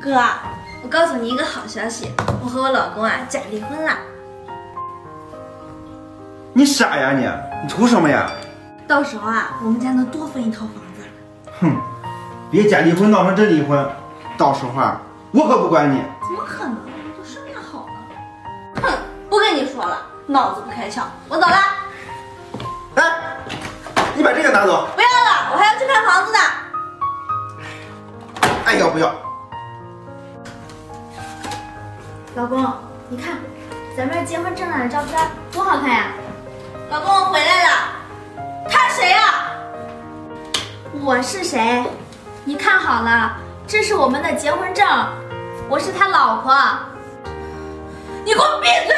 哥，我告诉你一个好消息，我和我老公啊假离婚了。你傻呀你！你图什么呀？到时候啊，我们家能多分一套房子。哼，别假离婚闹成真离婚，到时候啊，我可不管你。怎么可能？我都商量好了。哼，不跟你说了，脑子不开窍，我走了。哎，你把这个拿走。不要了，我还要去看房子呢。哎，要不要？ 老公，你看，咱们结婚证上的照片多好看呀！老公，我回来了。他谁呀？我是谁？你看好了，这是我们的结婚证，我是他老婆。你给我闭嘴！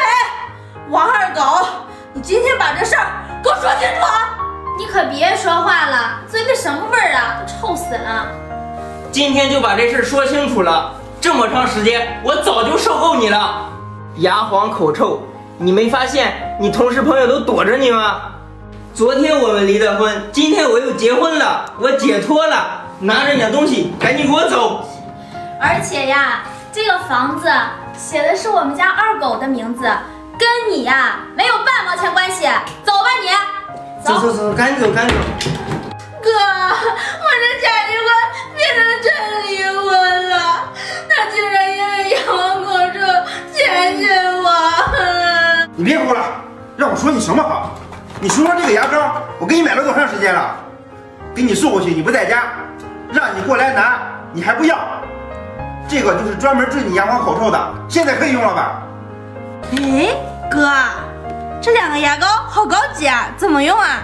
王二狗，你今天把这事儿给我说清楚啊！你可别说话了，嘴里什么味儿啊？臭死了！今天就把这事说清楚了。 这么长时间，我早就受够你了，牙黄口臭，你没发现你同事朋友都躲着你吗？昨天我们离的婚，今天我又结婚了，我解脱了，拿着你的东西，赶紧给我走！而且呀，这个房子写的是我们家二狗的名字，跟你呀没有半毛钱关系，走吧你！走走走，赶紧走，赶紧走！哥，我这假离婚变成真离婚了。 竟然因为牙黄口臭嫌弃我！你别哭了，让我说你什么好？你说说这个牙膏，我给你买了多长时间了？给你送过去，你不在家，让你过来拿，你还不要。这个就是专门治你牙黄口臭的，现在可以用了吧？哎，哥，这两个牙膏好高级啊，怎么用啊？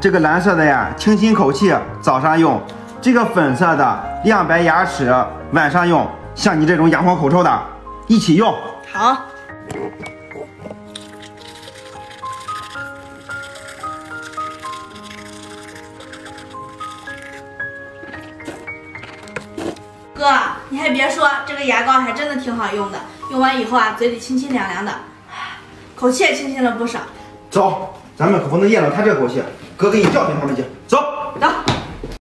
这个蓝色的呀，清新口气，早上用；这个粉色的，亮白牙齿，晚上用。 像你这种牙黄口臭的，一起用。好。哥，你还别说，这个牙膏还真的挺好用的，用完以后啊，嘴里清清凉凉的，口气也清新了不少。走，咱们可不能咽了他这口气。哥，给你教训他们去。走。